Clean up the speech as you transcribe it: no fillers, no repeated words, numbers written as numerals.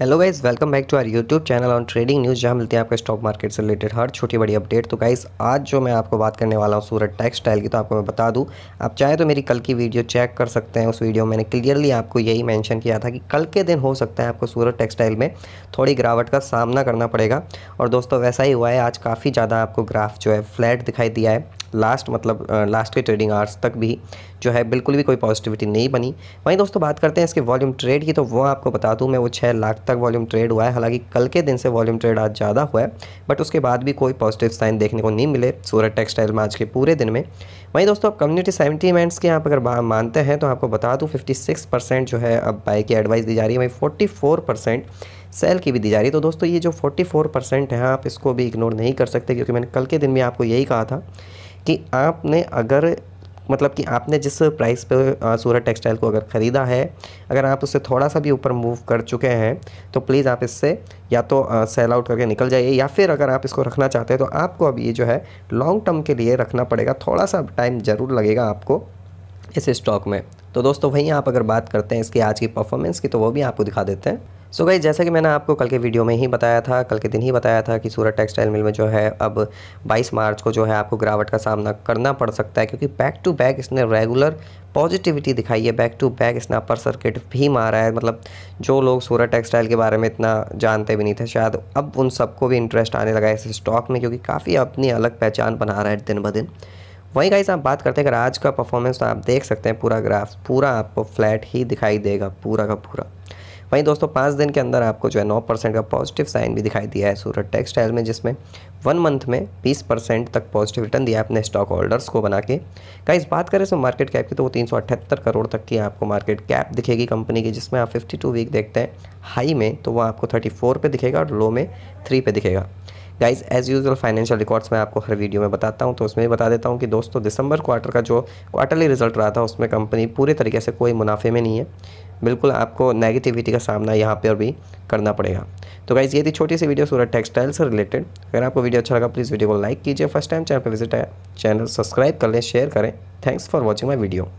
Hello guys, welcome back to our YouTube channel on trading news, जहां मिलते हैं आपके स्टॉक मार्केट से रिलेटेड हर छोटी बड़ी अपडेट। तो गाइस, आज जो मैं आपको बात करने वाला हूं सूरत टेक्सटाइल की, तो आपको मैं बता दूं, आप चाहे तो मेरी कल की वीडियो चेक कर सकते हैं। उस वीडियो में मैंने क्लियरली आपको यही मेंशन किया था कि कल के दिन हो सकता है आपको सूरत टेक्सटाइल में थोड़ी गिरावट का सामना करना पड़ेगा। और दोस्तों वैसा ही हुआ है। आज काफ़ी ज़्यादा आपको ग्राफ जो है फ्लैट दिखाई दिया है। लास्ट के ट्रेडिंग आवर्स तक भी जो है बिल्कुल भी कोई पॉजिटिविटी नहीं बनी। वहीं दोस्तों बात करते हैं इसके वॉल्यूम ट्रेड की, तो वो आपको बता दूं मैं, वो 6 लाख तक वॉल्यूम ट्रेड हुआ है। हालांकि कल के दिन से वॉल्यूम ट्रेड आज ज़्यादा हुआ है, बट उसके बाद भी कोई पॉजिटिव साइन देखने को नहीं मिले सूरत टेक्सटाइल में आज के पूरे दिन में। वहीं दोस्तों अब कम्युनिटी सेंटीमेंट्स के आप अगर मानते हैं तो आपको बता दूँ 56% जो है अब बाय की एडवाइस दी जा रही है, वहीं 44% सेल की भी दी जा रही है। तो दोस्तों ये जो 44% है आप इसको भी इग्नोर नहीं कर सकते, क्योंकि मैंने कल के दिन भी आपको यही कहा था कि आपने अगर मतलब कि आपने जिस प्राइस पे सूरत टेक्सटाइल को अगर ख़रीदा है, अगर आप उससे थोड़ा सा भी ऊपर मूव कर चुके हैं तो प्लीज़ आप इससे या तो सेल आउट करके निकल जाइए, या फिर अगर आप इसको रखना चाहते हैं तो आपको अब ये जो है लॉन्ग टर्म के लिए रखना पड़ेगा। थोड़ा सा टाइम ज़रूर लगेगा आपको इस स्टॉक में। तो दोस्तों वहीं आप अगर बात करते हैं इसकी आज की परफॉर्मेंस की, तो वो भी आपको दिखा देते हैं। सो गाइस, जैसा कि मैंने आपको कल के वीडियो में ही बताया था, कल के दिन ही बताया था कि सूरत टेक्सटाइल मिल में जो है अब 22 मार्च को जो है आपको गिरावट का सामना करना पड़ सकता है, क्योंकि बैक टू बैक इसने रेगुलर पॉजिटिविटी दिखाई है। बैक टू बैक इसने अपर सर्किट भी मारा है। मतलब जो लोग सूरत टेक्सटाइल के बारे में इतना जानते भी नहीं थे, शायद अब उन सबको भी इंटरेस्ट आने लगा है इस स्टॉक में, क्योंकि काफ़ी अपनी अलग पहचान बना रहा है दिन ब दिन। वहीं गाइस आप बात करते हैं अगर आज का परफॉर्मेंस, तो आप देख सकते हैं पूरा ग्राफ पूरा आपको फ्लैट ही दिखाई देगा, पूरा का पूरा। वहीं दोस्तों 5 दिन के अंदर आपको जो है 9% का पॉजिटिव साइन भी दिखाई दिया है सूरत टेक्सटाइल में, जिसमें 1 मंथ में 20% तक पॉजिटिव रिटर्न दिया अपने स्टॉक होल्डर्स को बना के। गाइस बात करें इसमें मार्केट कैप की, तो वो 378 करोड़ तक की आपको मार्केट कैप दिखेगी कंपनी की, जिसमें आप 52 वीक देखते हैं हाई में तो वह आपको 34 पे दिखेगा और लो में 3 पे दिखेगा। Guys as usual financial records मैं आपको हर वीडियो में बताता हूं, तो उसमें भी बता देता हूं कि दोस्तों दिसंबर क्वार्टर का जो क्वार्टरली रिजल्ट रहा था उसमें कंपनी पूरे तरीके से कोई मुनाफे में नहीं है। बिल्कुल आपको नेगेटिविटी का सामना यहाँ पर भी करना पड़ेगा। तो गाइज़ ये थी छोटी सी वीडियो सूरत टेक्सटाइल से रिलेटेड। अगर आपको वीडियो अच्छा लगा प्लीज़ वीडियो को लाइक कीजिए, फर्स्ट टाइम चैनल पर विजिट है, चैनल सब्सक्राइब कर लें, शेयर करें। Thanks for watching my video.